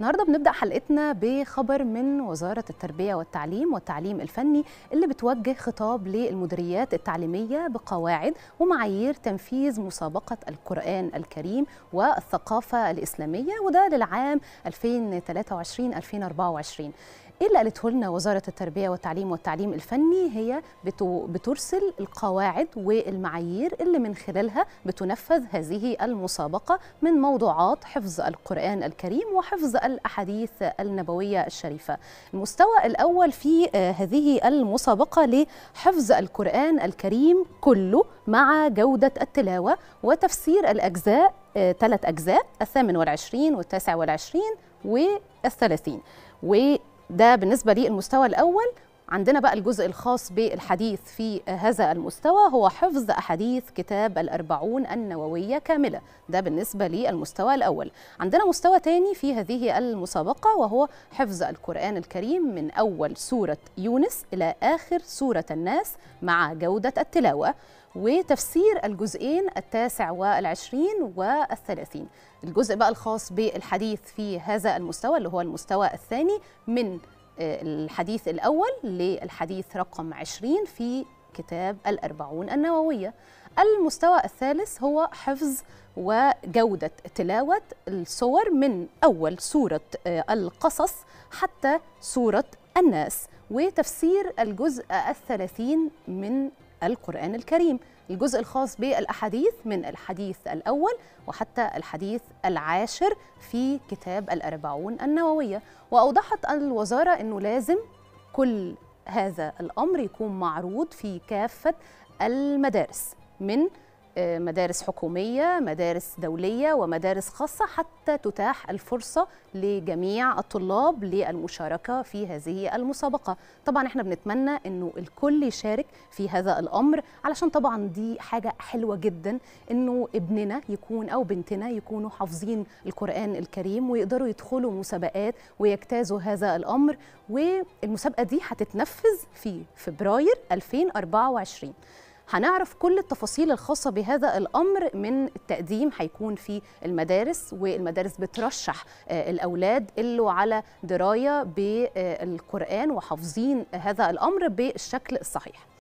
النهارده بنبدأ حلقتنا بخبر من وزارة التربية والتعليم والتعليم الفني اللي بتوجه خطاب للمديريات التعليمية بقواعد ومعايير تنفيذ مسابقة القرآن الكريم والثقافة الإسلامية، وده للعام 2023-2024. ايه اللي قالته لنا وزارة التربية والتعليم والتعليم الفني؟ هي بترسل القواعد والمعايير اللي من خلالها بتنفذ هذه المسابقة من موضوعات حفظ القرآن الكريم وحفظ الأحاديث النبوية الشريفة. المستوى الأول في هذه المسابقة لحفظ القرآن الكريم كله مع جودة التلاوة وتفسير الأجزاء، 3 أجزاء، 28 و29 و30. ده بالنسبة للمستوى الأول. عندنا بقى الجزء الخاص بالحديث في هذا المستوى، هو حفظ أحاديث كتاب ال40 النووية كاملة، ده بالنسبة للمستوى الأول. عندنا مستوى تاني في هذه المسابقة وهو حفظ القرآن الكريم من أول سورة يونس إلى آخر سورة الناس مع جودة التلاوة وتفسير الجزئين 29 و30. الجزء بقى الخاص بالحديث في هذا المستوى اللي هو المستوى الثاني من الحديث الأول للحديث رقم 20 في كتاب ال40 النووية. المستوى الثالث هو حفظ وجودة تلاوة السور من أول سورة القصص حتى سورة الناس وتفسير الجزء 30 من القرآن الكريم. الجزء الخاص بالأحاديث من الحديث الأول وحتى الحديث 10 في كتاب ال40 النووية. وأوضحت الوزارة أنه لازم كل هذا الأمر يكون معروض في كافة المدارس، من مدارس حكومية، مدارس دولية، ومدارس خاصة، حتى تتاح الفرصة لجميع الطلاب للمشاركة في هذه المسابقة. طبعا احنا بنتمنى انه الكل يشارك في هذا الامر، علشان طبعا دي حاجة حلوة جدا انه ابننا يكون او بنتنا يكونوا حافظين القرآن الكريم ويقدروا يدخلوا مسابقات ويجتازوا هذا الامر. والمسابقة دي هتتنفذ في فبراير 2024. هنعرف كل التفاصيل الخاصة بهذا الأمر. من التقديم هيكون في المدارس، والمدارس بترشح الأولاد اللي على دراية بالقرآن وحافظين هذا الأمر بالشكل الصحيح.